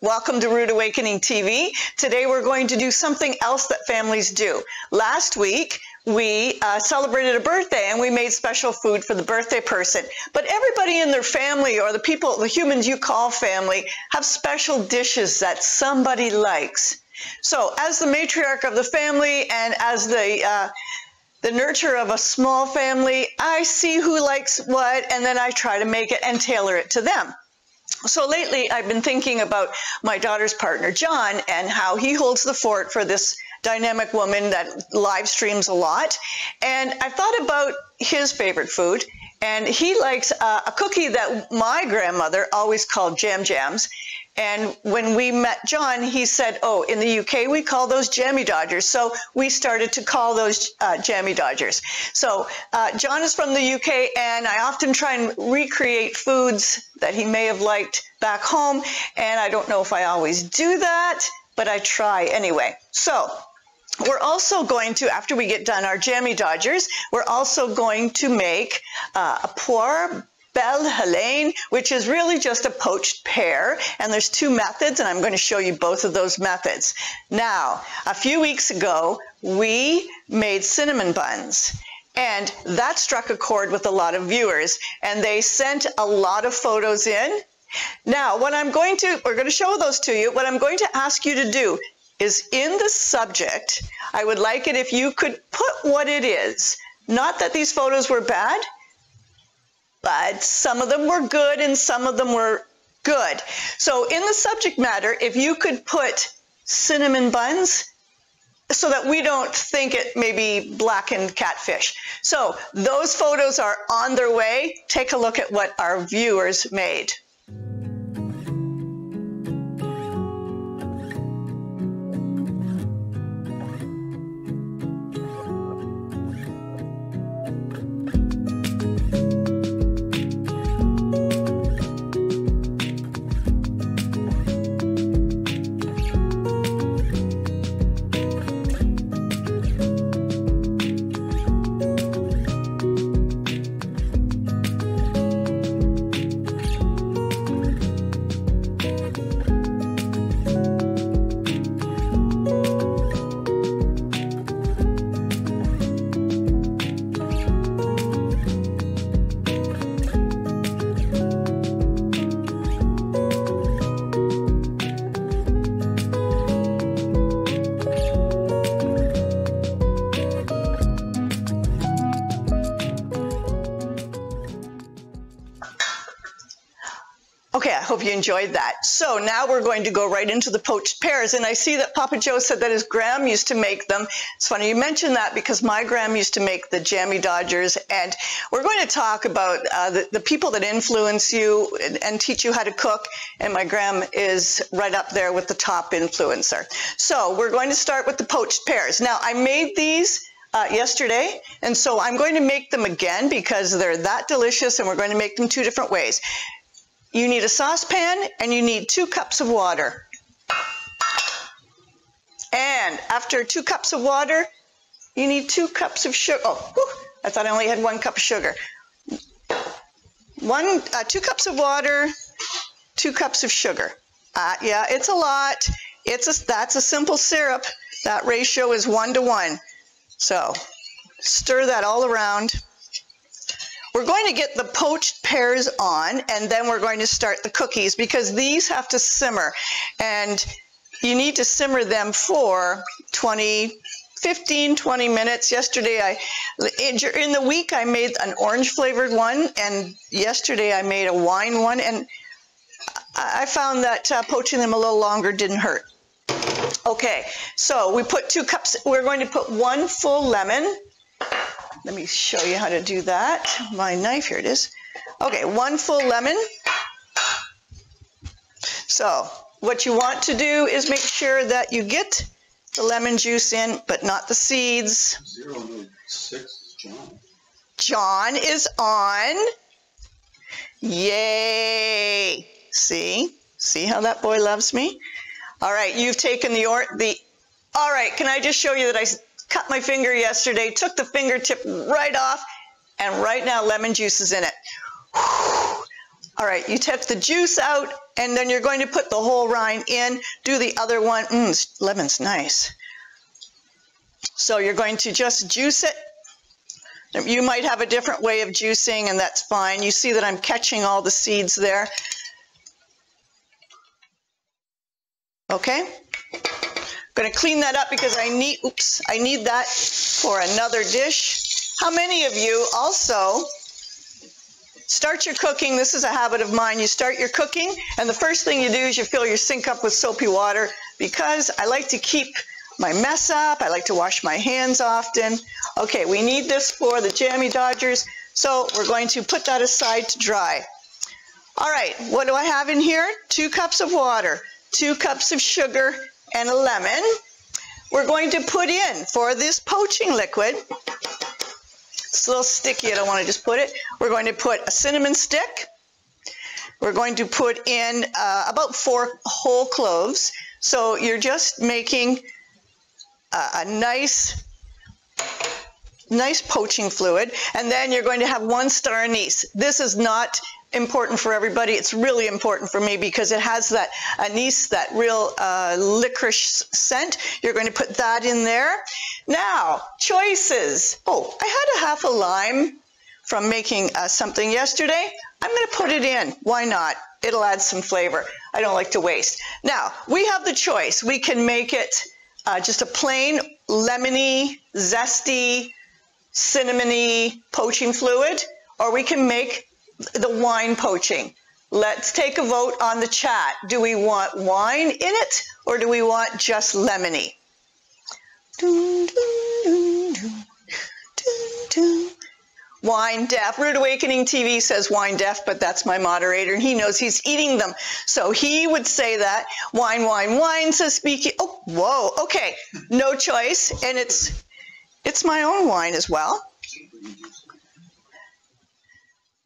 Welcome to Rude Awakening TV. Today we're going to do something else that families do. Last week we celebrated a birthday and we made special food for the birthday person. But everybody in their family, or the people, the humans you call family, have special dishes that somebody likes. So as the matriarch of the family and as the nurturer of a small family, I see who likes what and then I try to make it and tailor it to them. So lately, I've been thinking about my daughter's partner, John, and how he holds the fort for this dynamic woman that live streams a lot. And I thought about his favorite food, and he likes a cookie that my grandmother always called jam jams. And when we met John, he said, oh, in the UK, we call those Jammie Dodgers. So we started to call those Jammie Dodgers. So John is from the UK, and I often try and recreate foods that he may have liked back home. And I don't know if I always do that, but I try anyway. So we're also going to, after we get done our Jammie Dodgers, we're also going to make a poire Belle Hélène, which is really just a poached pear, and there's two methods, and I'm going to show you both of those methods. Now, a few weeks ago, we made cinnamon buns, and that struck a chord with a lot of viewers, and they sent a lot of photos in. Now, what I'm going to, we're going to show those to you. What I'm going to ask you to do is, in the subject, I would like it if you could put what it is. Not that these photos were bad, but some of them were good and some of them were good. So in the subject matter, if you could put cinnamon buns so that we don't think it may be blackened catfish. So those photos are on their way. Take a look at what our viewers made. Hope you enjoyed that. So now we're going to go right into the poached pears, and I see that Papa Joe said that his gram used to make them. It's funny you mentioned that, because my gram used to make the Jammie Dodgers, and we're going to talk about the people that influence you and teach you how to cook, and my gram is right up there with the top influencer. So we're going to start with the poached pears. Now, I made these yesterday, and so I'm going to make them again because they're that delicious, and we're going to make them two different ways. You need a saucepan and you need 2 cups of water. And after 2 cups of water, you need 2 cups of sugar. Oh, whew, I thought I only had 1 cup of sugar. 2 cups of water, 2 cups of sugar. Yeah, it's a lot. That's a simple syrup. That ratio is 1:1. So stir that all around. We're going to get the poached pears on, and then we're going to start the cookies, because these have to simmer, and you need to simmer them for 15, 20 minutes. Yesterday, in the week, I made an orange flavored one, and yesterday I made a wine one, and I found that poaching them a little longer didn't hurt. Okay, so we put 2 cups, we're going to put 1 full lemon. Let me show you how to do that. My knife, here it is. Okay, 1 full lemon. So what you want to do is make sure that you get the lemon juice in, but not the seeds. 0.6, John. John is on. Yay. See? See how that boy loves me? All right, you've taken the All right, can I just show you that I cut my finger yesterday, took the fingertip right off, and right now lemon juice is in it. All right, you take the juice out, and then you're going to put the whole rind in, do the other one. Lemon's nice. So you're going to just juice it. You might have a different way of juicing, and that's fine. You see that I'm catching all the seeds there. Okay, I'm going to clean that up because I need that for another dish. How many of you also start your cooking? This is a habit of mine. You start your cooking, and the first thing you do is you fill your sink up with soapy water, because I like to keep my mess up. I like to wash my hands often. Okay, we need this for the Jammie Dodgers, so we're going to put that aside to dry. All right, what do I have in here? 2 cups of water, 2 cups of sugar, and a lemon. We're going to put in, for this poaching liquid, it's a little sticky, I don't want to just put it. We're going to put a cinnamon stick. We're going to put in about 4 whole cloves. So you're just making a nice poaching fluid. And then you're going to have 1 star anise. This is not important for everybody. It's really important for me because it has that anise, that real licorice scent. You're going to put that in there. Now, choices. Oh, I had ½ a lime from making something yesterday. I'm going to put it in. Why not? It'll add some flavor. I don't like to waste. Now, we have the choice. We can make it just a plain lemony, zesty, cinnamony poaching fluid, or we can make the wine poaching. Let's take a vote on the chat. Do we want wine in it, or do we want just lemony? Wine deaf. Rude Awakening TV says wine deaf, but that's my moderator, and he knows he's eating them. So he would say that. Wine, wine, wine, says Speakeasy. Oh, whoa, okay. No choice, and it's my own wine as well.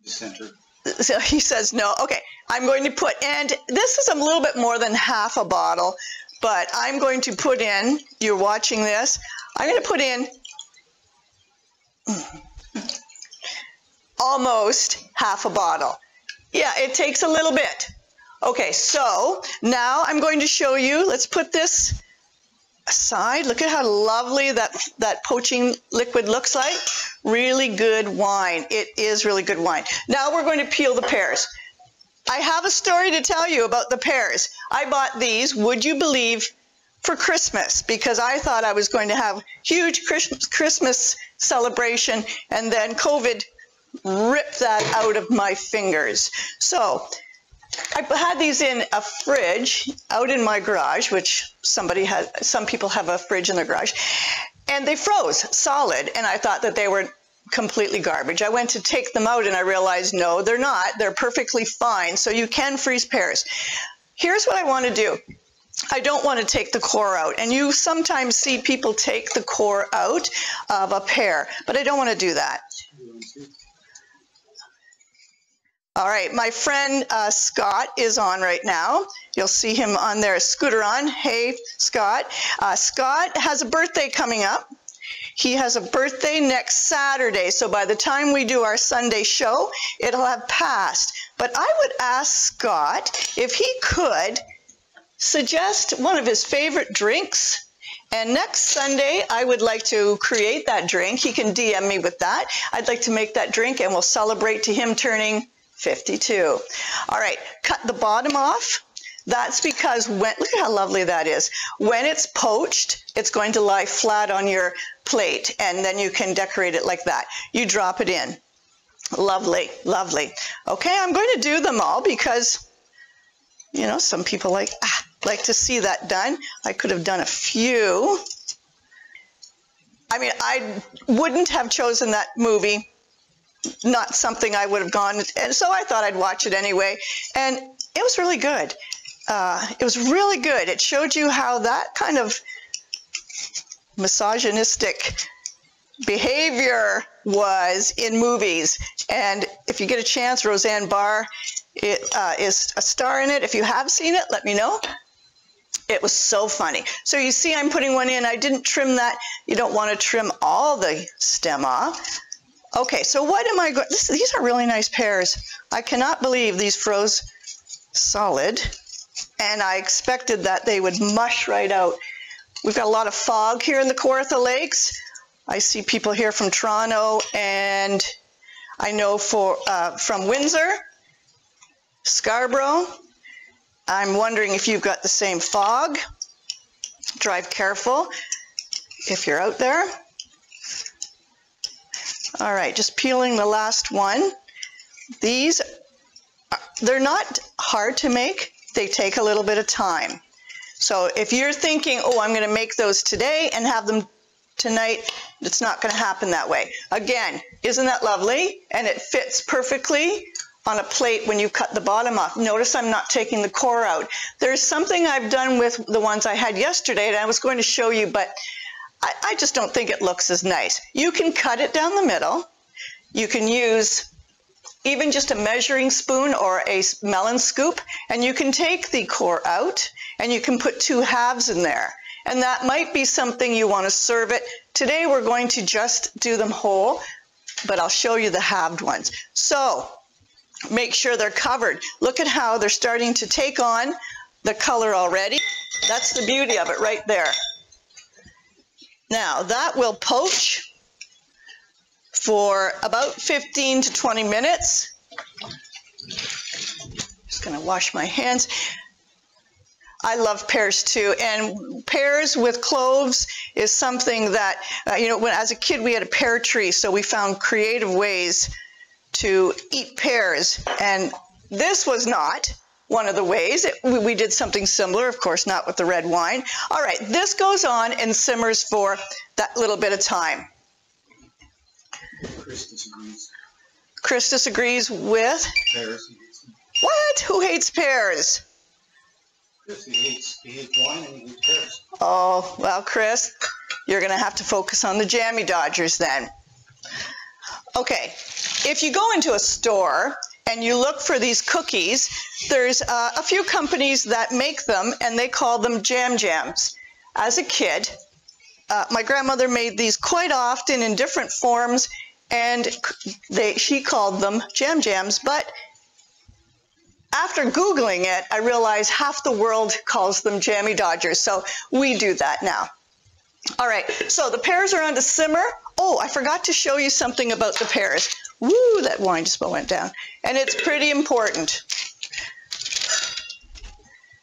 Center. So he says no. Okay, I'm going to put, and this is a little bit more than ½ a bottle, but I'm going to put in, you're watching this, I'm going to put in almost ½ a bottle. Yeah, it takes a little bit. Okay, so now I'm going to show you, let's put this aside. Look at how lovely that poaching liquid looks like. Really good wine. It is really good wine. Now we're going to peel the pears. I have a story to tell you about the pears. I bought these, would you believe, for Christmas, because I thought I was going to have huge Christmas celebration, and then COVID ripped that out of my fingers. So I had these in a fridge out in my garage, which some people have a fridge in their garage, and they froze solid, and I thought that they were completely garbage. I went to take them out, and I realized, no, they're not. They're perfectly fine, so you can freeze pears. Here's what I want to do. I don't want to take the core out, and you sometimes see people take the core out of a pear, but I don't want to do that. All right, my friend Scott is on right now. You'll see him on there, scooter on. Hey, Scott. Scott has a birthday coming up. He has a birthday next Saturday, so by the time we do our Sunday show, it'll have passed. But I would ask Scott if he could suggest one of his favorite drinks. And next Sunday, I would like to create that drink. He can DM me with that. I'd like to make that drink, and we'll celebrate to him turning 52. All right, cut the bottom off. That's because look at how lovely that is. When it's poached, it's going to lie flat on your plate, and then you can decorate it like that. You drop it in. Lovely, lovely. Okay, I'm going to do them all because, you know, some people like to see that done. I could have done a few. I mean, I wouldn't have chosen that movie. Not something I would have gone, and so I thought I'd watch it anyway, and it was really good. It was really good. It showed you how that kind of misogynistic behavior was in movies, and if you get a chance, Roseanne Barr is a star in it. If you have seen it, let me know. It was so funny. So you see I'm putting one in. I didn't trim that. You don't want to trim all the stem off. Okay, so what am I going... These are really nice pears. I cannot believe these froze solid. And I expected that they would mush right out. We've got a lot of fog here in the Kawartha Lakes. I see people here from Toronto, and I know from Windsor, Scarborough. I'm wondering if you've got the same fog. Drive careful if you're out there. All right, just peeling the last one. These, they're not hard to make. They take a little bit of time. So if you're thinking, oh, I'm going to make those today and have them tonight, it's not going to happen that way. Again, isn't that lovely? And it fits perfectly on a plate when you cut the bottom off. Notice I'm not taking the core out. There's something I've done with the ones I had yesterday and I was going to show you, but I just don't think it looks as nice. You can cut it down the middle. You can use even just a measuring spoon or a melon scoop, and you can take the core out and you can put two halves in there. And that might be something you want to serve it. Today we're going to just do them whole, but I'll show you the halved ones. So make sure they're covered. Look at how they're starting to take on the color already. That's the beauty of it right there. Now that will poach for about 15 to 20 minutes. Just gonna wash my hands. I love pears too, and pears with cloves is something that, you know, when as a kid we had a pear tree, so we found creative ways to eat pears, and this was not one of the ways. We did something similar, of course, not with the red wine. All right, this goes on and simmers for that little bit of time. Chris disagrees. Chris disagrees with? Pears. What? Who hates pears? Chris, he hates wine and he hates pears. Oh, well, Chris, you're going to have to focus on the Jammie Dodgers then. Okay, if you go into a store and you look for these cookies, there's a few companies that make them, and they call them jam jams. As a kid, my grandmother made these quite often in different forms, and she called them jam jams. But after Googling it, I realized half the world calls them Jammie Dodgers, so we do that now. All right, so the pears are on to simmer. Oh, I forgot to show you something about the pears. Woo, that wine just went down. And it's pretty important.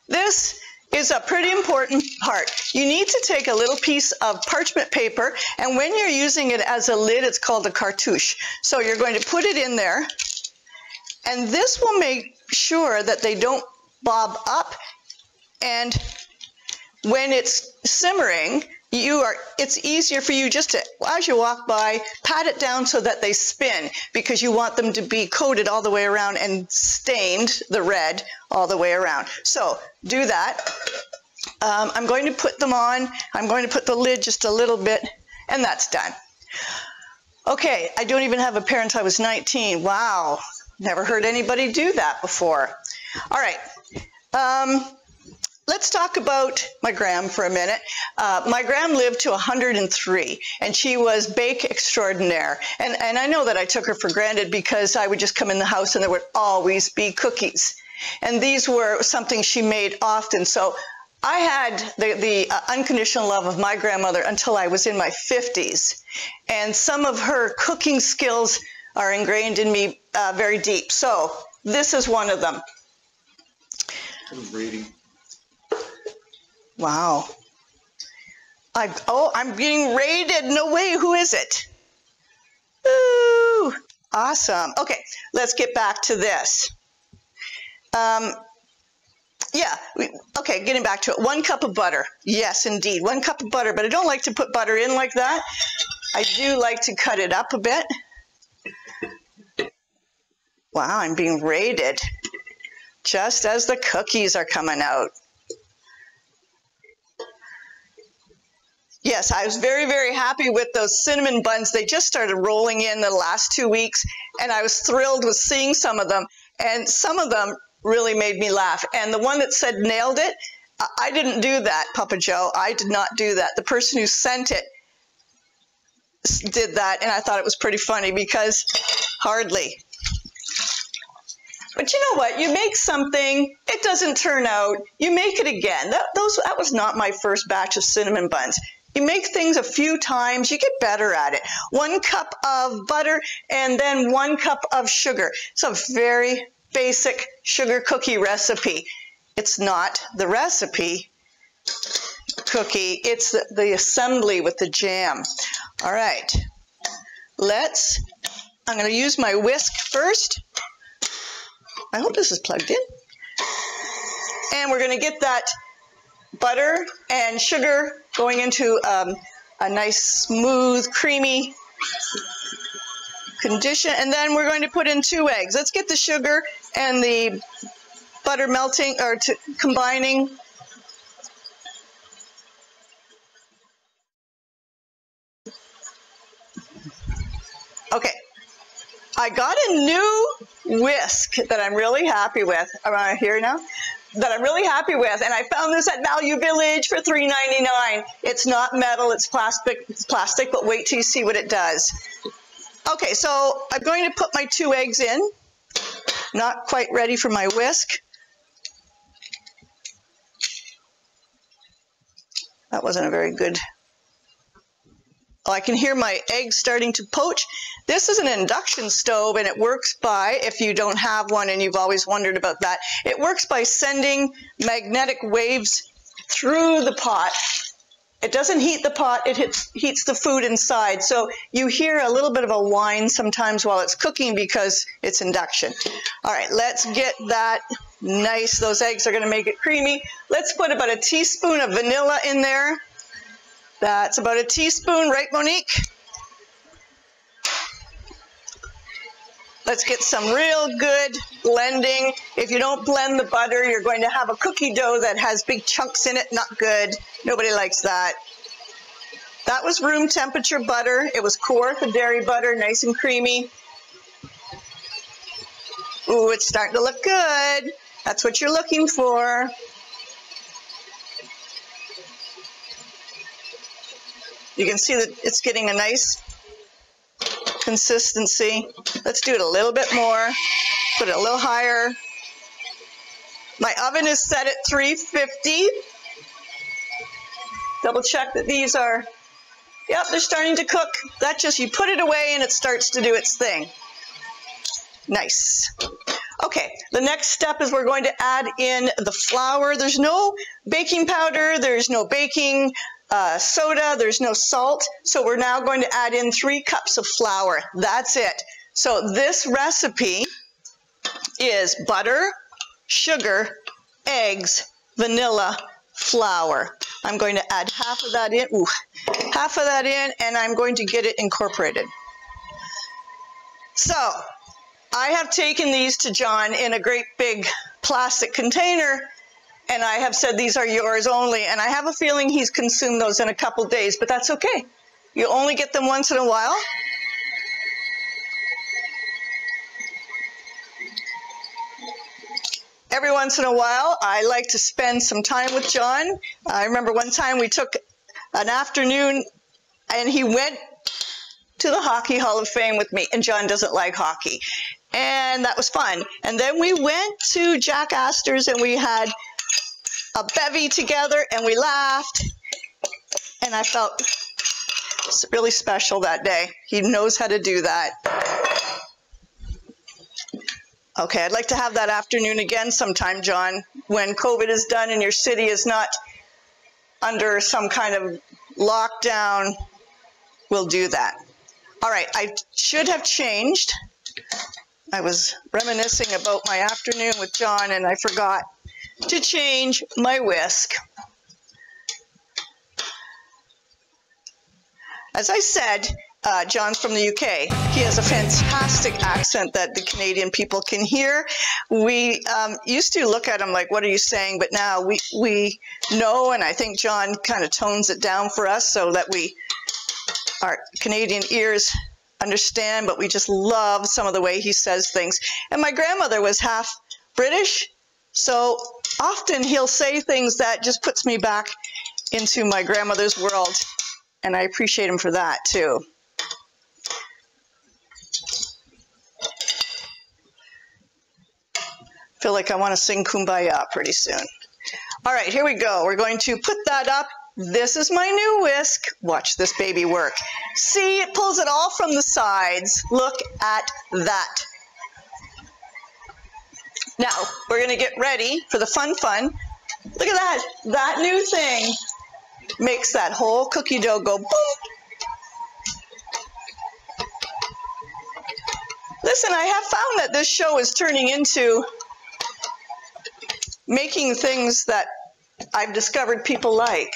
This is a pretty important part. You need to take a little piece of parchment paper, and when you're using it as a lid, it's called a cartouche. So you're going to put it in there, and this will make sure that they don't bob up, and when it's simmering, it's easier for you just to, as you walk by, pat it down so that they spin, because you want them to be coated all the way around and stained the red all the way around. So do that. I'm going to put them on. I'm going to put the lid just a little bit, and that's done. Okay, I don't even have a pear until I was 19. Wow, never heard anybody do that before. All right. Let's talk about my Gram for a minute. My Gram lived to 103, and she was bake extraordinaire. And I know that I took her for granted because I would just come in the house and there would always be cookies. And these were something she made often. So I had the unconditional love of my grandmother until I was in my 50s. And some of her cooking skills are ingrained in me very deep. So this is one of them. I'm reading. Wow. I'm being raided. No way. Who is it? Ooh, awesome. Okay, let's get back to this. Okay, getting back to it. 1 cup of butter. Yes, indeed. 1 cup of butter, but I don't like to put butter in like that. I do like to cut it up a bit. Wow, I'm being raided just as the cookies are coming out. Yes, I was very, very happy with those cinnamon buns. They just started rolling in the last 2 weeks, and I was thrilled with seeing some of them, and some of them really made me laugh. And the one that said nailed it, I didn't do that, Papa Joe. I did not do that. The person who sent it did that, and I thought it was pretty funny because hardly. But you know what? You make something, it doesn't turn out, you make it again. That was not my first batch of cinnamon buns. You make things a few times, you get better at it. 1 cup of butter and then 1 cup of sugar. It's a very basic sugar cookie recipe. It's not the recipe cookie, it's the assembly with the jam. All right, I'm gonna use my whisk first. I hope this is plugged in. And we're gonna get that butter and sugar going into a nice, smooth, creamy condition. And then we're going to put in 2 eggs. Let's get the sugar and the butter melting or combining. Okay, I got a new whisk that I'm really happy with. Am I here now? That I'm really happy with, and I found this at Value Village for $3.99. It's not metal, it's plastic, but wait till you see what it does. Okay, so I'm going to put my 2 eggs in. Not quite ready for my whisk. That wasn't a very good... Oh, I can hear my eggs starting to poach. This is an induction stove, and it works by, if you don't have one and you've always wondered about that, it works by sending magnetic waves through the pot. It doesn't heat the pot, it heats the food inside. So you hear a little bit of a whine sometimes while it's cooking because it's induction. All right, let's get that nice. Those eggs are gonna make it creamy. Let's put about a teaspoon of vanilla in there. That's about a teaspoon, right, Monique? Let's get some real good blending. If you don't blend the butter, you're going to have a cookie dough that has big chunks in it. Not good. Nobody likes that. That was room temperature butter. It was Kawartha dairy butter, nice and creamy. Ooh, it's starting to look good. That's what you're looking for. You can see that it's getting a nice consistency. Let's do it a little bit more. Put it a little higher. My oven is set at 350. Double check that these are, yep, they're starting to cook. That just, you put it away and it starts to do its thing. Nice. Okay, the next step is we're going to add in the flour. There's no baking powder, there's no baking soda, there's no salt, so we're now going to add in 3 cups of flour. That's it. So this recipe is butter, sugar, eggs, vanilla, flour. I'm going to add half of that in, and I'm going to get it incorporated. So I have taken these to John in a great big plastic container, and I have said, these are yours only. And I have a feeling he's consumed those in a couple days, but that's okay. You only get them once in a while. Every once in a while, I like to spend some time with John. I remember one time we took an afternoon and he went to the Hockey Hall of Fame with me, and John doesn't like hockey. And that was fun. And then we went to Jack Astor's and we had a bevy together and we laughed, and I felt really special that day. He knows how to do that. Okay, I'd like to have that afternoon again sometime, John, when COVID is done and your city is not under some kind of lockdown. We'll do that. All right, I should have changed. I was reminiscing about my afternoon with John and I forgot to change my whisk. As I said, John's from the UK. He has a fantastic accent that the Canadian people can hear. We used to look at him like, what are you saying? But now we know, and I think John kind of tones it down for us so that our Canadian ears understand, but we just love some of the way he says things. And my grandmother was half British, so often he'll say things that just puts me back into my grandmother's world, and I appreciate him for that too. I feel like I want to sing Kumbaya pretty soon. All right, here we go. We're going to put that up. This is my new whisk. Watch this baby work. See, it pulls it all from the sides. Look at that. Now, we're gonna get ready for the fun. Look at that. That new thing makes that whole cookie dough go boom. Listen, I have found that this show is turning into making things that I've discovered people like.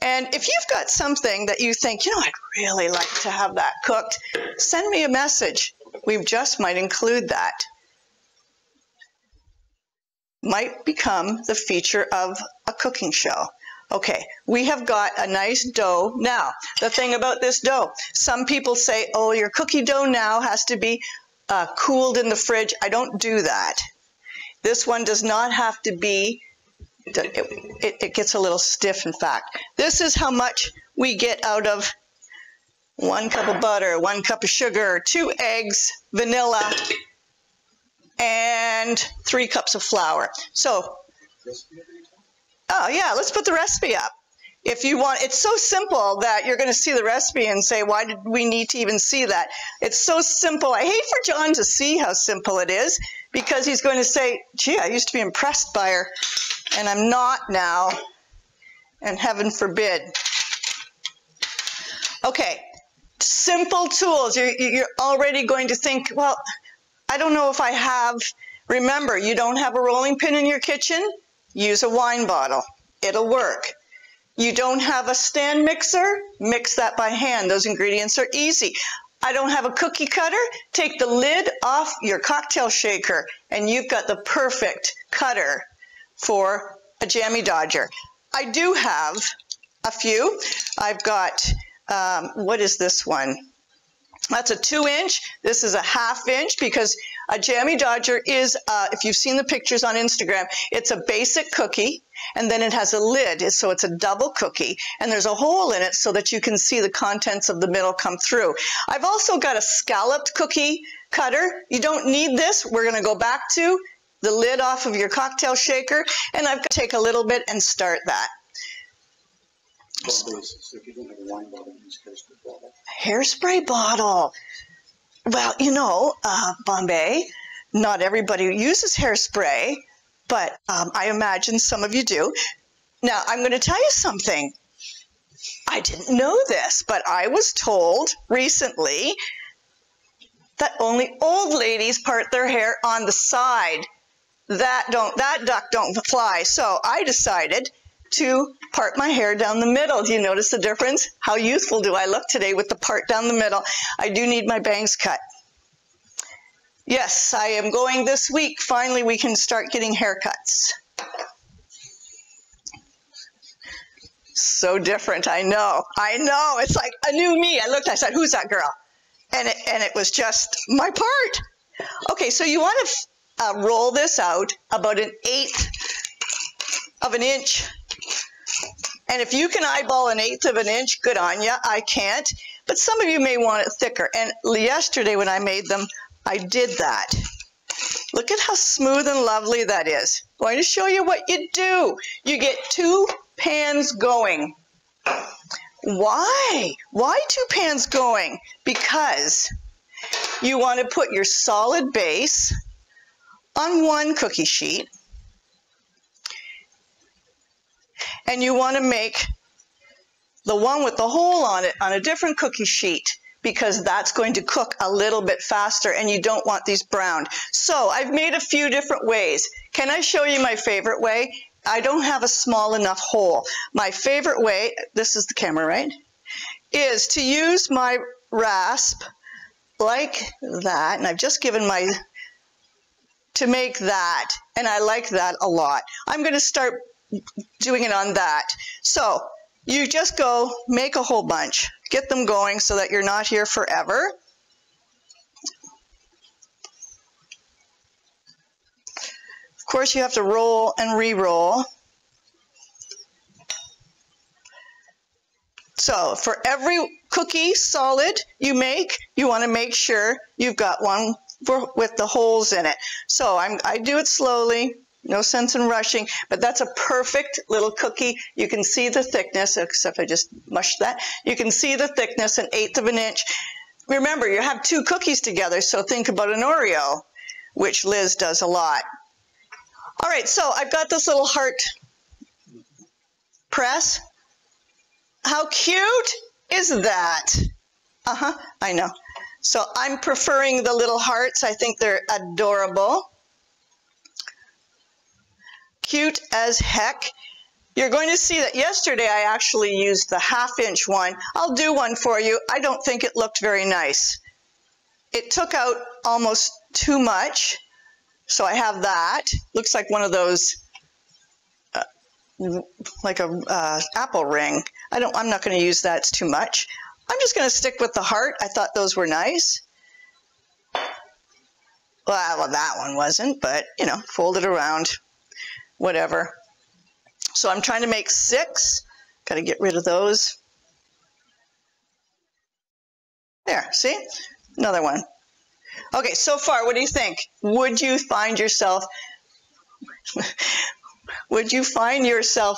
And if you've got something that you think, you know, I'd really like to have that cooked, send me a message. We just might include that. Might become the feature of a cooking show. Okay, we have got a nice dough now. The thing about this dough, some people say, oh, your cookie dough now has to be cooled in the fridge. I don't do that. This one does not have to be, it gets a little stiff, in fact. This is how much we get out of 1 cup of butter, 1 cup of sugar, 2 eggs, vanilla, and 3 cups of flour. So, oh yeah, let's put the recipe up. If you want, it's so simple that you're going to see the recipe and say, why did we need to even see that? It's so simple. I hate for John to see how simple it is, because he's going to say, gee, I used to be impressed by her, and I'm not now, and heaven forbid. Okay, simple tools. You're already going to think, well, I don't know if I have. Remember, you don't have a rolling pin in your kitchen? Use a wine bottle. It'll work. You don't have a stand mixer? Mix that by hand. Those ingredients are easy. I don't have a cookie cutter? Take the lid off your cocktail shaker, and you've got the perfect cutter for a Jammie Dodger. I do have a few. I've got, what is this one? That's a 2-inch. This is a 1/2 inch, because a Jammie Dodger is, if you've seen the pictures on Instagram, it's a basic cookie, and then it has a lid, so it's a double cookie, and there's a hole in it so that you can see the contents of the middle come through. I've also got a scalloped cookie cutter. You don't need this. We're going to go back to the lid off of your cocktail shaker, and I've got to take a little bit and start that. So if you don't have a wine bottle, use hairspray bottle. Hairspray bottle. Well, you know, Bombay, not everybody uses hairspray, but I imagine some of you do. Now, I'm going to tell you something. I didn't know this, but I was told recently that only old ladies part their hair on the side. That duck don't fly. So I decided to part my hair down the middle. Do you notice the difference? How youthful do I look today with the part down the middle? I do need my bangs cut. Yes, I am going this week. Finally, we can start getting haircuts. So different, I know. I know, it's like a new me. I looked, I said, who's that girl? And it was just my part. Okay, so you want to roll this out about 1/8 of an inch. And if you can eyeball 1/8 of an inch, good on you. I can't. But some of you may want it thicker. And yesterday when I made them, I did that. Look at how smooth and lovely that is. I'm going to show you what you do. You get 2 pans going. Why? Why 2 pans going? Because you want to put your solid base on 1 cookie sheet. And you want to make the one with the hole on it on a different cookie sheet, because that's going to cook a little bit faster and you don't want these browned. So I've made a few different ways. Can I show you my favorite way? I don't have a small enough hole. My favorite way, this is the camera, right? Is to use my rasp like that. And I've just given my, to make that. And I like that a lot. I'm going to start doing it on that. So you just go make a whole bunch, get them going so that you're not here forever. Of course, you have to roll and re-roll. So for every cookie solid you make, you want to make sure you've got one with the holes in it. So I do it slowly, no sense in rushing, but that's a perfect little cookie. You can see the thickness, except I just mushed that. You can see the thickness, 1/8 of an inch. Remember, you have two cookies together, so think about an Oreo, which Liz does a lot. All right, so I've got this little heart press. How cute is that? I know. So I'm preferring the little hearts. I think they're adorable. Cute as heck. You're going to see that yesterday I actually used the 1/2 inch one. I'll do one for you. I don't think it looked very nice. It took out almost too much. So I have that. Looks like one of those, like a apple ring. I'm not going to use that. It's too much. I'm just going to stick with the heart. I thought those were nice. Well, that one wasn't, but, you know, fold it around, whatever. So I'm trying to make 6. Got to get rid of those. There, see? Another one. Okay, so far, what do you think? Would you find yourself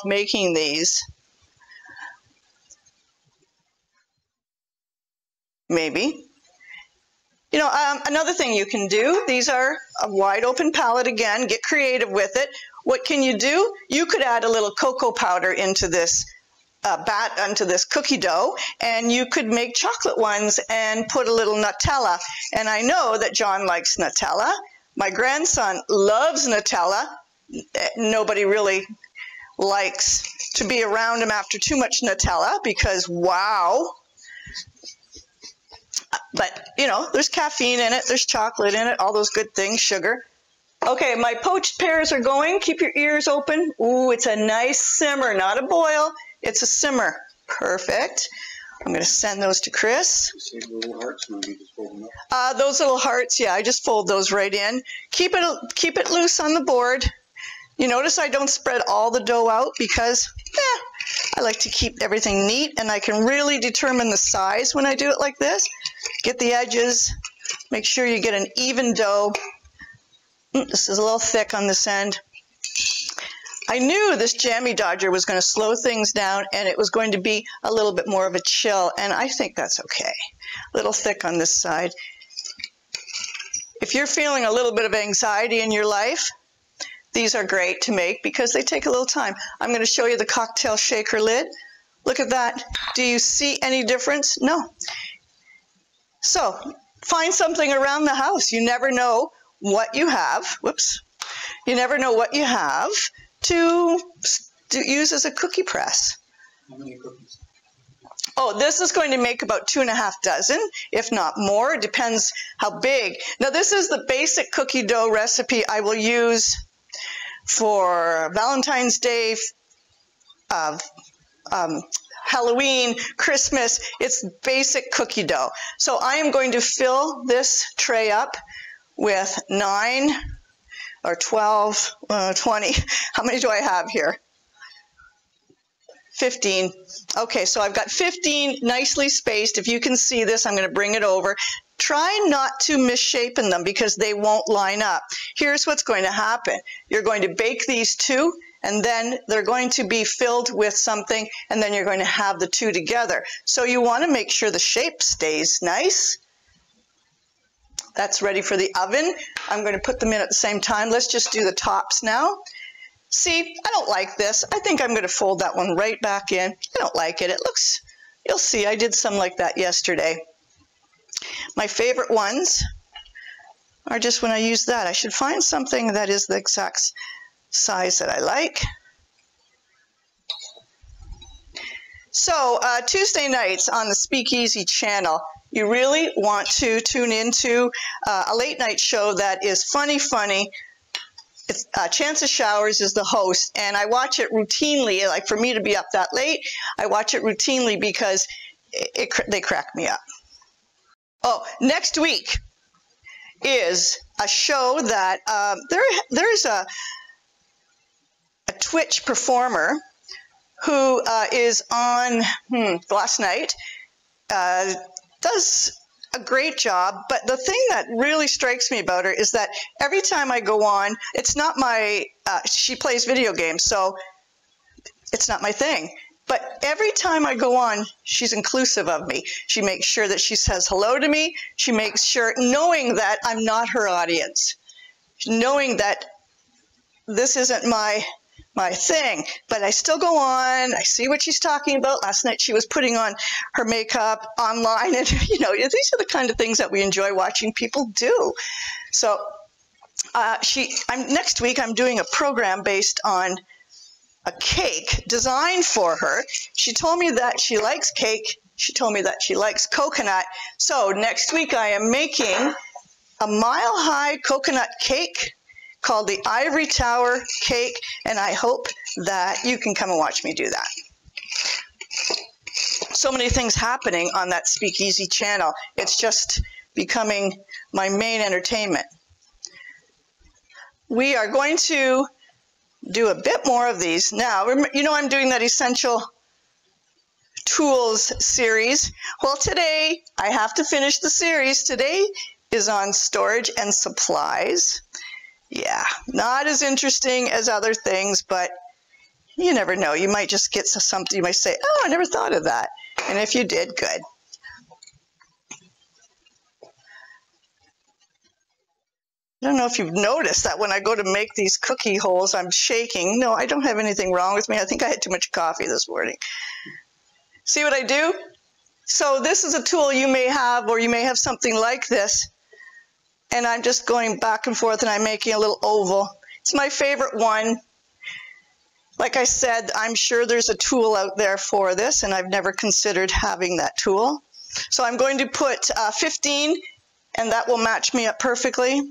making these? Maybe. You know, another thing you can do, these are a wide open palette again, get creative with it. What can you do? You could add a little cocoa powder into this cookie dough, and you could make chocolate ones and put a little Nutella. And I know that John likes Nutella. My grandson loves Nutella. Nobody really likes to be around him after too much Nutella because, wow. But, you know, there's caffeine in it, there's chocolate in it, all those good things, sugar. Okay, my poached pears are going. Keep your ears open. Ooh, it's a nice simmer, not a boil. It's a simmer. Perfect. I'm going to send those to Chris. Those little hearts, yeah, I just fold those right in. Keep it loose on the board. You notice I don't spread all the dough out because I like to keep everything neat, and I can really determine the size when I do it like this. Get the edges, make sure you get an even dough. This is a little thick on this end. I knew this Jammie Dodger was going to slow things down, and it was going to be a little bit more of a chill, and I think that's okay. A little thick on this side. If you're feeling a little bit of anxiety in your life, these are great to make because they take a little time. I'm going to show you the cocktail shaker lid. Look at that. Do you see any difference? No. So find something around the house. You never know what you have. Whoops. You never know what you have to use as a cookie press. How many cookies? Oh, this is going to make about 2.5 dozen, if not more. It depends how big. Now, this is the basic cookie dough recipe I will use for Valentine's Day, Halloween, Christmas. It's basic cookie dough. So I am going to fill this tray up with 9 or 12, 20. How many do I have here? 15. Okay, so I've got 15 nicely spaced. If you can see this, I'm going to bring it over. Try not to misshape them because they won't line up. Here's what's going to happen. You're going to bake these 2, and then they're going to be filled with something, and then you're going to have the 2 together. So you want to make sure the shape stays nice. That's ready for the oven. I'm going to put them in at the same time. Let's just do the tops now. See, I don't like this. I think I'm going to fold that one right back in. I don't like it. It looks, you'll see, I did some like that yesterday. My favorite ones are just when I use that. I should find something that is the exact size that I like. So Tuesday nights on the Speakeasy channel, you really want to tune into a late night show that is funny. It's, Chance of Showers is the host, and I watch it routinely. Like, for me to be up that late, I watch it routinely because they crack me up. Oh, next week is a show that there's a Twitch performer who is on last night, does a great job. But the thing that really strikes me about her is that every time I go on, it's not my, she plays video games, so it's not my thing. But every time I go on, she's inclusive of me. She makes sure that she says hello to me. She makes sure, knowing that I'm not her audience, knowing that this isn't my thing, but I still go on. I see what she's talking about. Last night she was putting on her makeup online, and you know, these are the kind of things that we enjoy watching people do. So next week I'm doing a program based on a cake designed for her. She told me that she likes cake. She told me that she likes coconut. So next week I am making a mile-high coconut cake called the Ivory Tower Cake, and I hope that you can come and watch me do that. So many things happening on that Speakeasy channel. It's just becoming my main entertainment. We are going to do a bit more of these now. You know, I'm doing that essential tools series. Well, today I have to finish the series. Today is on storage and supplies. Yeah, not as interesting as other things, but you never know. You might just get something, you might say, oh, I never thought of that. And if you did, good. I don't know if you've noticed that when I go to make these cookie holes, I'm shaking. No, I don't have anything wrong with me. I think I had too much coffee this morning. See what I do? So this is a tool you may have, or you may have something like this. And I'm just going back and forth, and I'm making a little oval. It's my favorite one. Like I said, I'm sure there's a tool out there for this, and I've never considered having that tool. So I'm going to put 15, and that will match me up perfectly.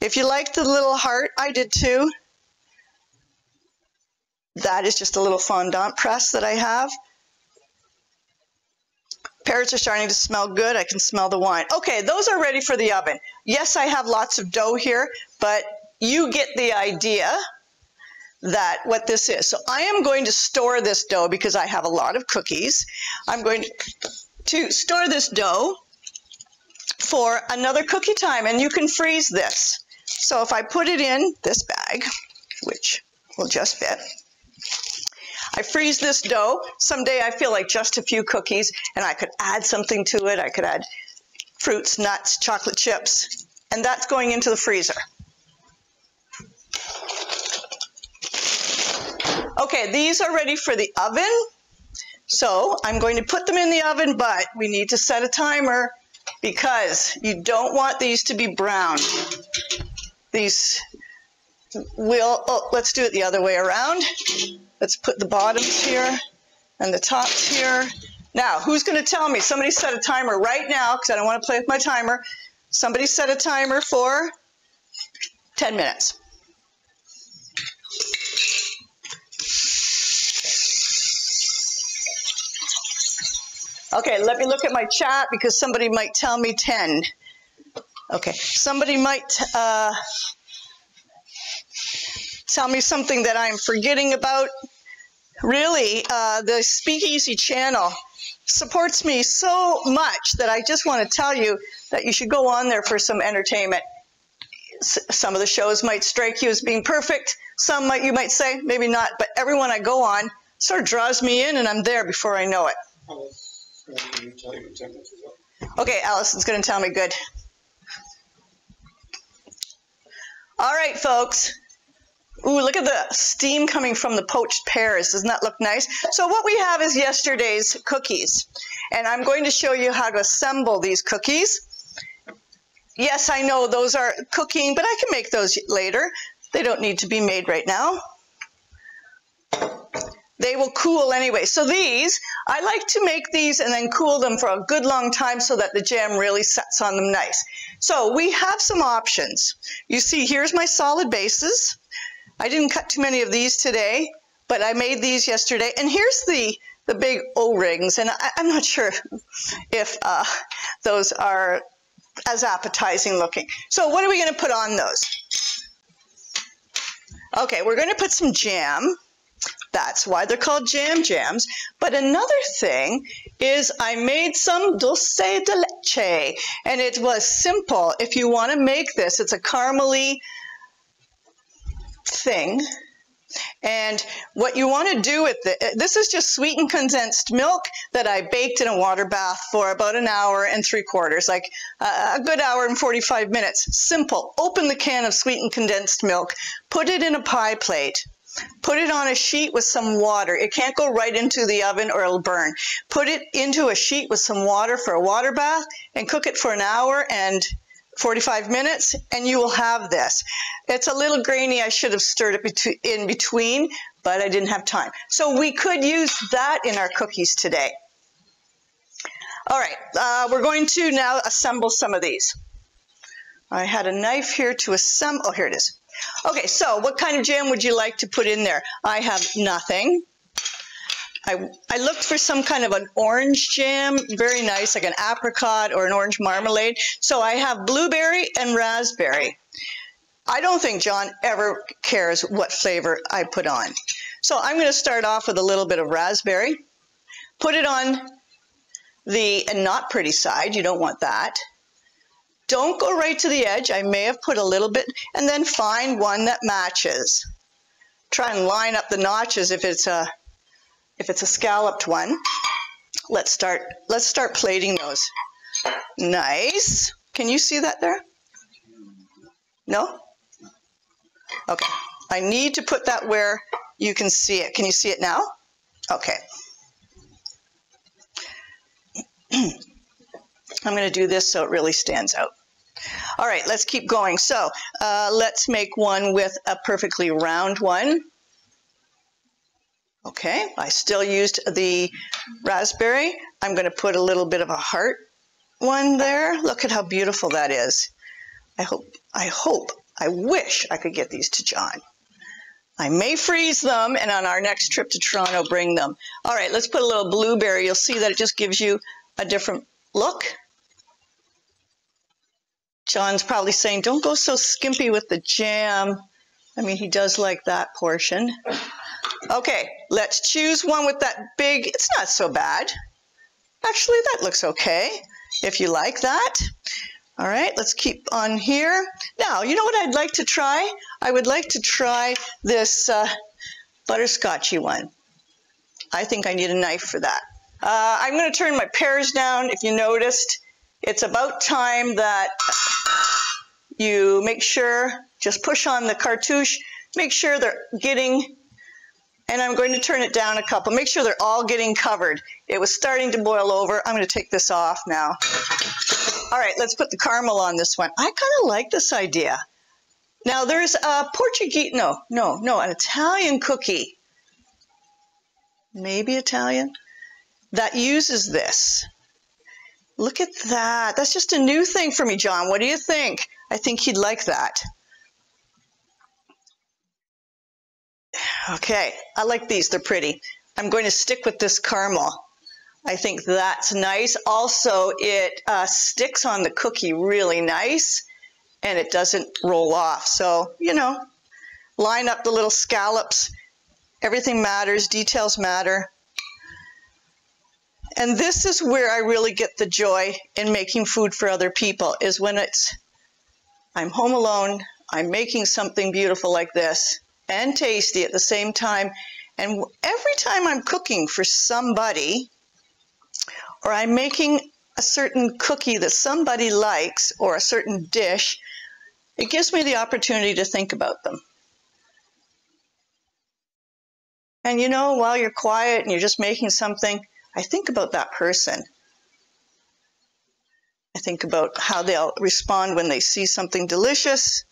If you like the little heart, I did too. That is just a little fondant press that I have. Carrots are starting to smell good. I can smell the wine. Okay, those are ready for the oven. Yes, I have lots of dough here, but you get the idea that what this is. So I am going to store this dough because I have a lot of cookies. I'm going to store this dough for another cookie time, and you can freeze this. So if I put it in this bag, which will just fit, I freeze this dough. Someday I feel like just a few cookies, and I could add something to it. I could add fruits, nuts, chocolate chips, and that's going into the freezer. Okay, these are ready for the oven. So I'm going to put them in the oven, but we need to set a timer because you don't want these to be brown. These will, oh, let's do it the other way around. Let's put the bottoms here and the tops here. Now, who's going to tell me? Somebody set a timer right now, because I don't want to play with my timer. Somebody set a timer for 10 minutes. Okay, let me look at my chat, because somebody might tell me 10. Okay, somebody might tell me something that I'm forgetting about. Really, the Speakeasy channel supports me so much that I just want to tell you that you should go on there for some entertainment. Some of the shows might strike you as being perfect. Some might, you might say, maybe not, but everyone I go on sort of draws me in, and I'm there before I know it. Okay, Allison's going to tell me good. All right, folks. Ooh, look at the steam coming from the poached pears. Doesn't that look nice? So what we have is yesterday's cookies, and I'm going to show you how to assemble these cookies. Yes, I know those are cooking, but I can make those later. They don't need to be made right now. They will cool anyway. So these, I like to make these and then cool them for a good long time so that the jam really sets on them nice. So we have some options. You see, here's my solid bases. I didn't cut too many of these today, but I made these yesterday. And here's the big O-rings, and I'm not sure if those are as appetizing looking. So what are we going to put on those? Okay, we're going to put some jam. That's why they're called jam jams. But another thing is I made some dulce de leche, and it was simple. If you want to make this, it's a caramely thing. And what you want to do with this is just sweetened condensed milk that I baked in a water bath for about an hour and 3/4, like a good hour and 45 minutes. Simple. Open the can of sweetened condensed milk, put it in a pie plate, put it on a sheet with some water. It can't go right into the oven or it'll burn. Put it into a sheet with some water for a water bath and cook it for an hour and 45 minutes, and you will have this. It's a little grainy. I should have stirred it in between, but I didn't have time. So we could use that in our cookies today. All right, we're going to now assemble some of these. I had a knife here to assemble. Oh, here it is. Okay, so what kind of jam would you like to put in there? I have nothing. I looked for some kind of an orange jam, very nice, like an apricot or an orange marmalade. So I have blueberry and raspberry. I don't think John ever cares what flavor I put on. So I'm going to start off with a little bit of raspberry. Put it on the not pretty side. You don't want that. Don't go right to the edge. I may have put a little bit, and then find one that matches. Try and line up the notches if it's a... If it's a scalloped one, let's start plating those. Nice. Can you see that there? No? Okay. I need to put that where you can see it. Can you see it now? Okay. I'm going to do this so it really stands out. All right, let's keep going. So let's make one with a perfectly round one. Okay, I still used the raspberry. I'm going to put a little bit of a heart one there. Look at how beautiful that is. I wish I could get these to John. I may freeze them and on our next trip to Toronto bring them. All right, let's put a little blueberry. You'll see that it just gives you a different look. John's probably saying, don't go so skimpy with the jam. I mean, he does like that portion. Okay, let's choose one with that big, it's not so bad. Actually, that looks okay, if you like that. All right, let's keep on here. Now, you know what I'd like to try? I would like to try this butterscotchy one. I think I need a knife for that. I'm gonna turn my pears down. If you noticed, it's about time that you make sure, just push on the cartouche, make sure they're getting, and I'm going to turn it down a couple. Make sure they're all getting covered. It was starting to boil over. I'm going to take this off now. All right, let's put the caramel on this one. I kind of like this idea. Now there's a Portuguese, an Italian cookie, maybe Italian, that uses this. Look at that. That's just a new thing for me, John. What do you think? I think he'd like that. Okay, I like these. They're pretty. I'm going to stick with this caramel. I think that's nice. Also, it sticks on the cookie really nice, and it doesn't roll off. So, you know, line up the little scallops. Everything matters. Details matter. And this is where I really get the joy in making food for other people, is when I'm home alone, I'm making something beautiful like this. And tasty at the same time. And every time I'm cooking for somebody, or I'm making a certain cookie that somebody likes, or a certain dish, it gives me the opportunity to think about them. And you know, while you're quiet and you're just making something, I think about that person. I think about how they'll respond when they see something delicious.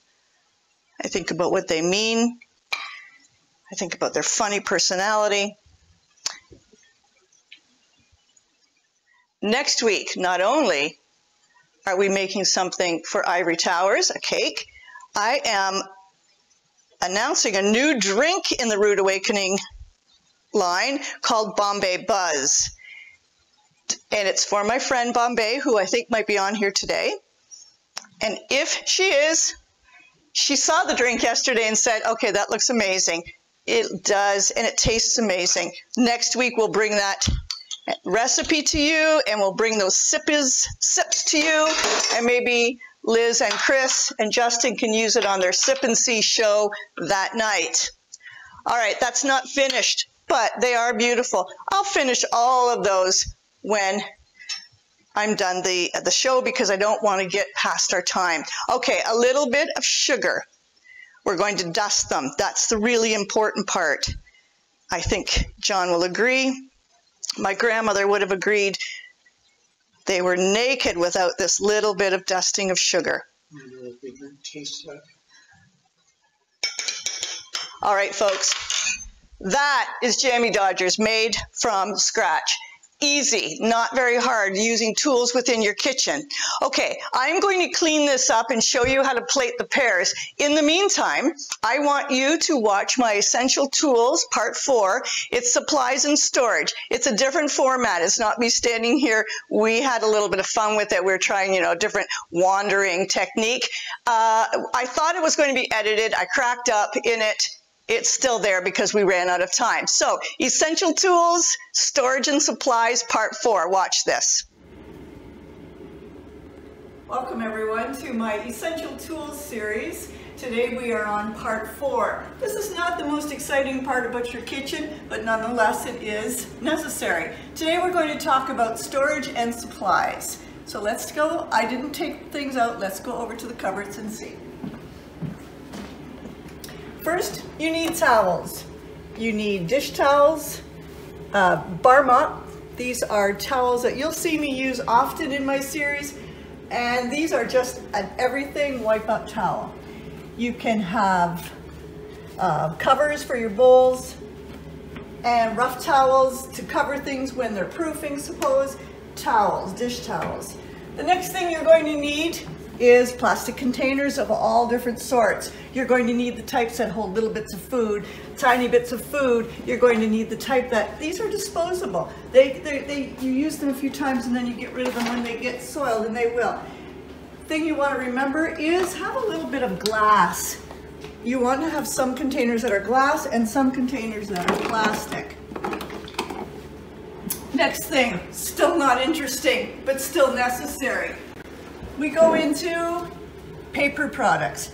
I think about what they mean. I think about their funny personality. Next week, not only are we making something for Ivory Towers, a cake, I am announcing a new drink in the Rude Awakening line called Bombay Buzz. And it's for my friend Bombay, who I think might be on here today. And if she is, she saw the drink yesterday and said, okay, that looks amazing. It does, and it tastes amazing. Next week, we'll bring that recipe to you, and we'll bring those sips to you, and maybe Liz and Chris and Justin can use it on their Sip and See show that night. All right, that's not finished, but they are beautiful. I'll finish all of those when I'm done the show, because I don't want to get past our time. Okay, a little bit of sugar. We're going to dust them. That's the really important part. I think John will agree. My grandmother would have agreed. They were naked without this little bit of dusting of sugar. All right, folks. That is Jammie Dodgers made from scratch. Easy, not very hard, using tools within your kitchen. Okay, I'm going to clean this up and show you how to plate the pears. In the meantime, I want you to watch my Essential Tools, Part 4. It's supplies and storage. It's a different format. It's not me standing here. We had a little bit of fun with it. We were trying, you know, different wandering technique. I thought it was going to be edited. I cracked up in it. It's still there because we ran out of time. So, Essential Tools, Storage and Supplies, Part 4. Watch this. Welcome, everyone, to my Essential Tools series. Today we are on Part 4. This is not the most exciting part about your kitchen, but nonetheless it is necessary. Today we're going to talk about storage and supplies. So let's go. I didn't take things out. Let's go over to the cupboards and see. First, you need towels. You need dish towels, bar mop. These are towels that you'll see me use often in my series, and these are just an everything wipe-up towel. You can have covers for your bowls and rough towels to cover things when they're proofing, suppose. Towels, dish towels. The next thing you're going to need is plastic containers of all different sorts. You're going to need the types that hold little bits of food, tiny bits of food. You're going to need the type that, these are disposable. You use them a few times and then you get rid of them when they get soiled, and they will. Thing you want to remember is have a little bit of glass. You want to have some containers that are glass and some containers that are plastic. Next thing, still not interesting, but still necessary. We go into paper products.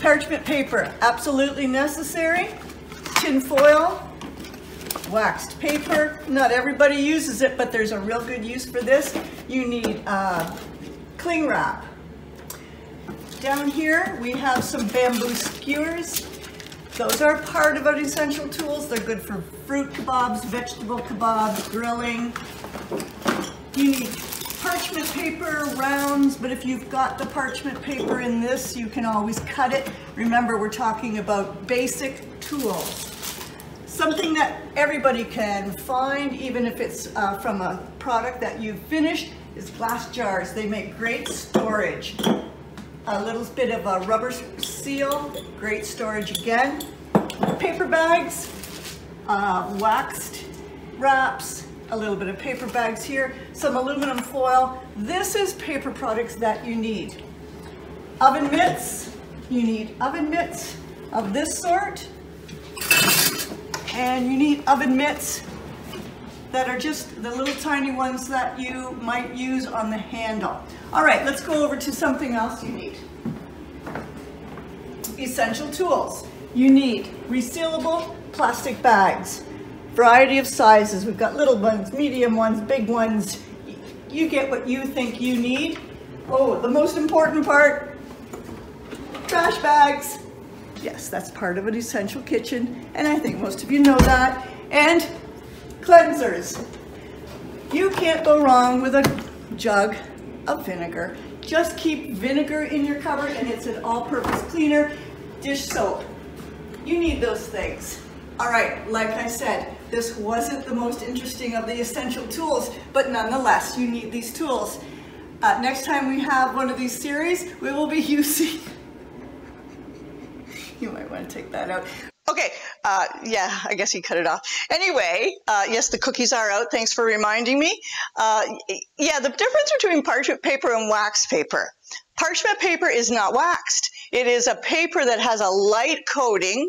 Parchment paper, absolutely necessary. Tin foil, waxed paper. Not everybody uses it, but there's a real good use for this. You need cling wrap. Down here, we have some bamboo skewers. Those are part of our essential tools. They're good for fruit kebabs, vegetable kebabs, grilling. You need parchment paper rounds, but if you've got the parchment paper in this, you can always cut it. Remember, we're talking about basic tools. Something that everybody can find, even if it's from a product that you've finished, is glass jars. They make great storage. A little bit of a rubber seal, great storage again. Paper bags, waxed wraps, a little bit of paper bags here, some aluminum foil. This is paper products that you need. Oven mitts, you need oven mitts of this sort, and you need oven mitts that are just the little tiny ones that you might use on the handle. All right, let's go over to something else you need. Essential tools. You need resealable plastic bags. Variety of sizes. We've got little ones, medium ones, big ones. You get what you think you need. Oh, the most important part, trash bags. Yes, that's part of an essential kitchen, and I think most of you know that. And cleansers. You can't go wrong with a jug of vinegar. Just keep vinegar in your cupboard, and it's an all-purpose cleaner. Dish soap. You need those things. All right, like I said, this wasn't the most interesting of the essential tools, but nonetheless, you need these tools. Next time we have one of these series, we will be using... You might want to take that out. Okay, yeah, I guess you cut it off. Anyway, yes, the cookies are out. Thanks for reminding me. Yeah, the difference between parchment paper and wax paper. Parchment paper is not waxed. It is a paper that has a light coating,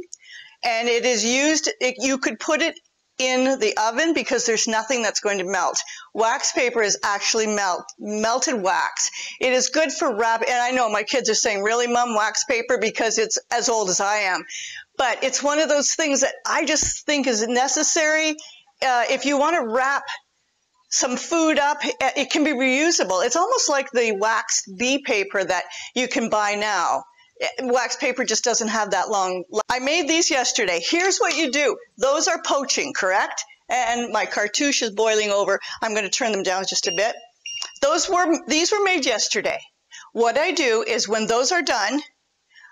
and it is used, you could put it in the oven because there's nothing that's going to melt. Wax paper is actually melted wax. It is good for wrapping, and I know my kids are saying, really, Mom, wax paper, because it's as old as I am. But it's one of those things that I just think is necessary. If you want to wrap some food up, it can be reusable. It's almost like the waxed bee paper that you can buy now. Wax paper just doesn't have that long. I made these yesterday. Here's what you do. Those are poaching, correct? And my cartouche is boiling over. I'm going to turn them down just a bit. These were made yesterday. What I do is when those are done,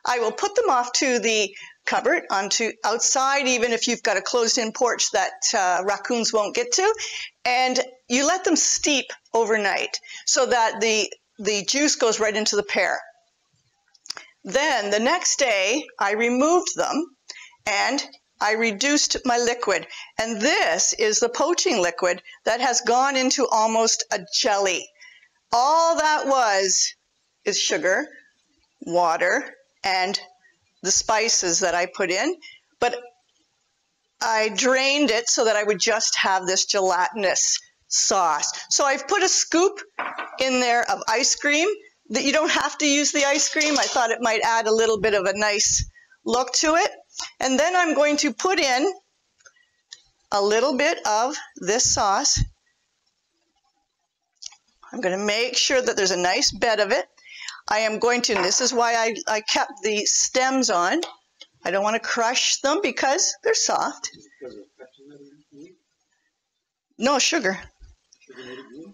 I will put them off to the cupboard, onto outside, even if you've got a closed-in porch that raccoons won't get to, and you let them steep overnight so that the juice goes right into the pear. Then the next day, I removed them and I reduced my liquid. And this is the poaching liquid that has gone into almost a jelly. All that was is sugar, water, and the spices that I put in. But I drained it so that I would just have this gelatinous sauce. So I've put a scoop in there of ice cream. That you don't have to use the ice cream. I thought it might add a little bit of a nice look to it. And then I'm going to put in a little bit of this sauce. I'm going to make sure that there's a nice bed of it. I am going to, and this is why I kept the stems on. I don't want to crush them because they're soft. No sugar.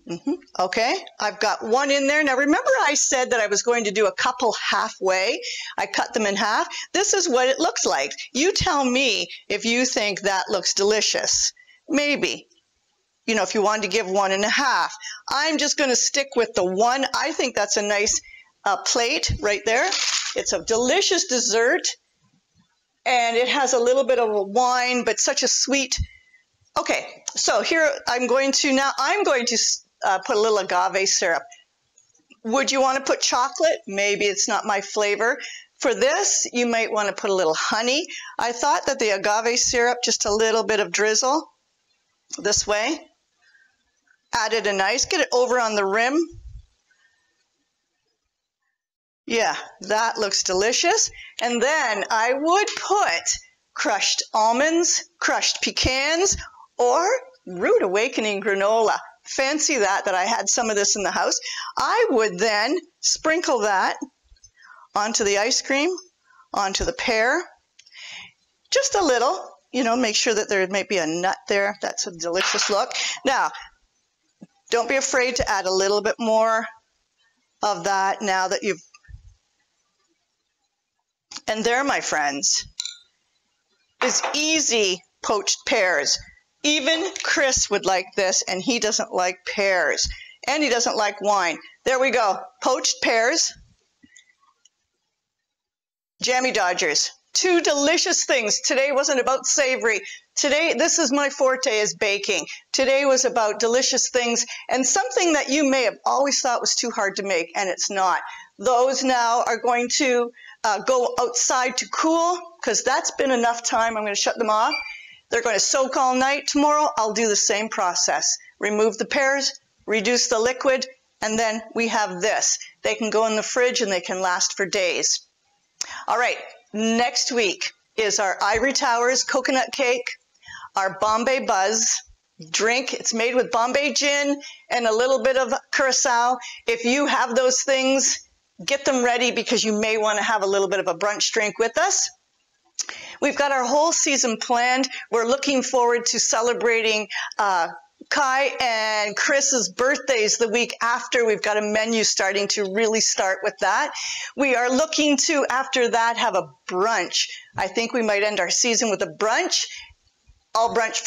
Mm-hmm. Okay, I've got one in there. Now remember I said that I was going to do a couple halfway. I cut them in half. This is what it looks like. You tell me if you think that looks delicious. Maybe, you know, if you wanted to give 1.5. I'm just going to stick with the one. I think that's a nice plate right there. It's a delicious dessert, and it has a little bit of a wine, but such a sweet. Okay, so here I'm going to put a little agave syrup. Would you want to put chocolate? Maybe it's not my flavor. For this, you might want to put a little honey. I thought that the agave syrup, just a little bit of drizzle this way. Added an ice, get it over on the rim. Yeah, that looks delicious. And then I would put crushed almonds, crushed pecans, or Rude Awakening granola. Fancy that I had some of this in the house. I would then sprinkle that onto the ice cream, onto the pear, just a little, you know, make sure that there might be a nut there. That's a delicious look. Now, don't be afraid to add a little bit more of that now that you've, and there, my friends, is easy poached pears. Even Chris would like this, and he doesn't like pears, and he doesn't like wine. There we go, poached pears, Jammie Dodgers. Two delicious things. Today wasn't about savory. Today, this is my forte, is baking. Today was about delicious things and something that you may have always thought was too hard to make, and it's not. Those now are going to go outside to cool, because that's been enough time. I'm going to shut them off. They're going to soak all night. Tomorrow, I'll do the same process. Remove the pears, reduce the liquid, and then we have this. They can go in the fridge and they can last for days. All right, next week is our Ivory Towers coconut cake, our Bombay Buzz drink. It's made with Bombay gin and a little bit of curacao. If you have those things, get them ready, because you may want to have a little bit of a brunch drink with us. We've got our whole season planned. We're looking forward to celebrating Kai and Chris's birthdays the week after. We've got a menu starting to really start with that. We are looking to, after that, have a brunch. I think we might end our season with a brunch. All brunch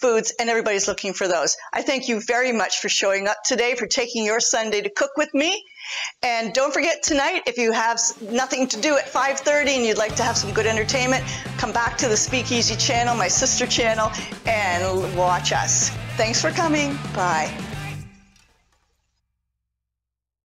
foods, and everybody's looking for those. I thank you very much for showing up today, for taking your Sunday to cook with me. And don't forget tonight, if you have nothing to do at 5:30 and you'd like to have some good entertainment, come back to the Speakeasy channel, my sister channel, and watch us. Thanks for coming. Bye.